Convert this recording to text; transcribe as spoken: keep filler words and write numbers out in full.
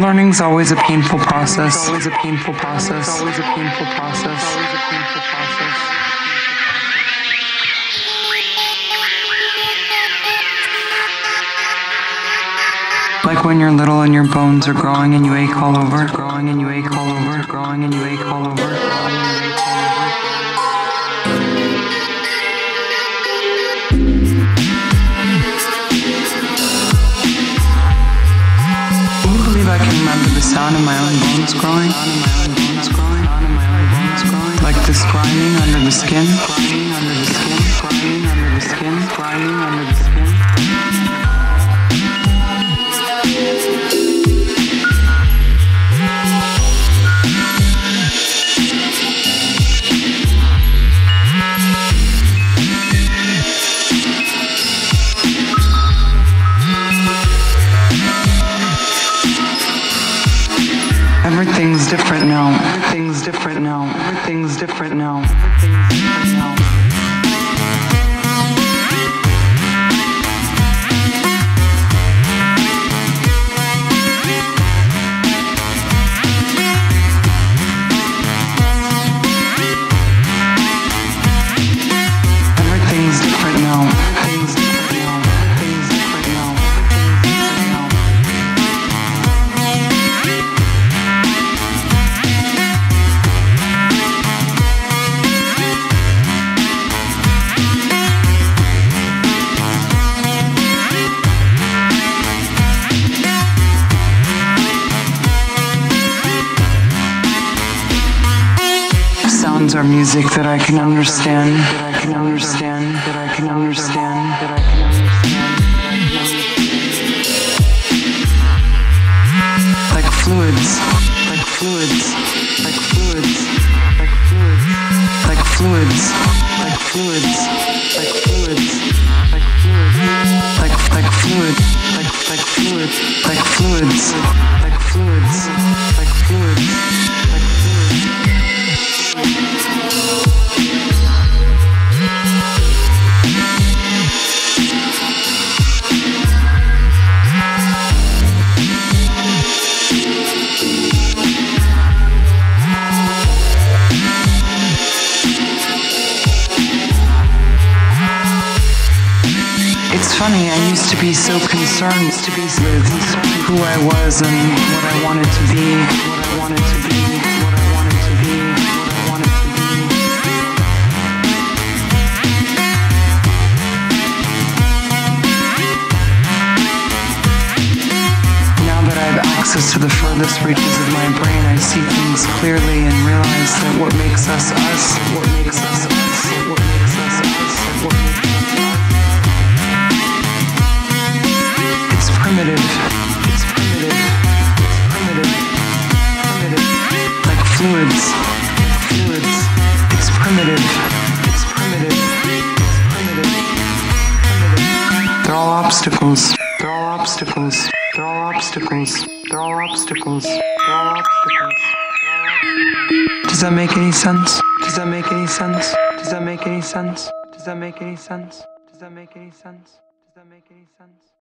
Learning's always a painful process. Always a painful process. Always a painful process. Always a painful process. Like when you're little and your bones are growing and you ache all over, growing and you ache all over, growing and you ache all over, growing and you ache all over. Can you believe I can remember the sound of my own bones growing? Like this grinding under the skin, grinding under the skin, grinding under the skin, grinding under the skin. Everything's different now. Everything's different now. Everything's different now. Everything's different now. Everything's different now. Everything's different now. Everything's different now. Everything's different now. Sounds are music that I can understand, that I can understand, that I can understand, that I can understand. Like fluids, like fluids, like fluids, like fluids, like fluids, like fluids, like fluids, like fluids, like like fluid, like like fluid, like fluids, like fluids, like fluids, like fluids. It's funny, I used to be so concerned to be with who I was and what I wanted to be, what I wanted to be. Access to the furthest reaches of my brain, I see things clearly and realize that what makes us us, what makes us us, what makes us us, what makes us us. It's primitive, it's primitive, it's primitive, primitive, like fluids, fluids, it's primitive, it's primitive, it's primitive, primitive. They're all obstacles, they're all obstacles. They're all obstacles. They're all obstacles. They're all obstacles. Does that make any sense? Does that make any sense? Does that make any sense? Does that make any sense? Does that make any sense? Does that make any sense?